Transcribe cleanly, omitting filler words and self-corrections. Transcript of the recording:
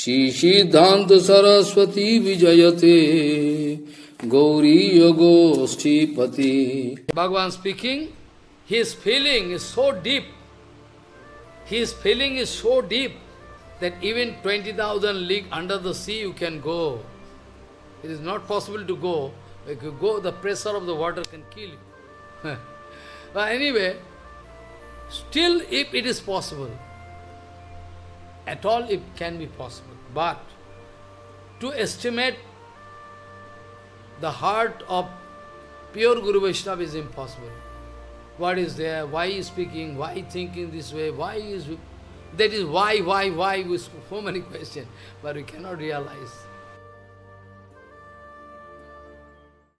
Shri Siddhanta Saraswati Vijayate Gauri Yogoshti Pati. Bhagavan speaking, his feeling is so deep. His feeling is so deep that even 20,000 leagues under the sea you can go. It is not possible to go. If you go, the pressure of the water can kill you. But anyway, still if it is possible, at all it can be possible. But to estimate the heart of pure Guru Vaishnava is impossible. What is there? Why is speaking? Why thinking this way? Why is... That is why, with so many questions. But we cannot realize.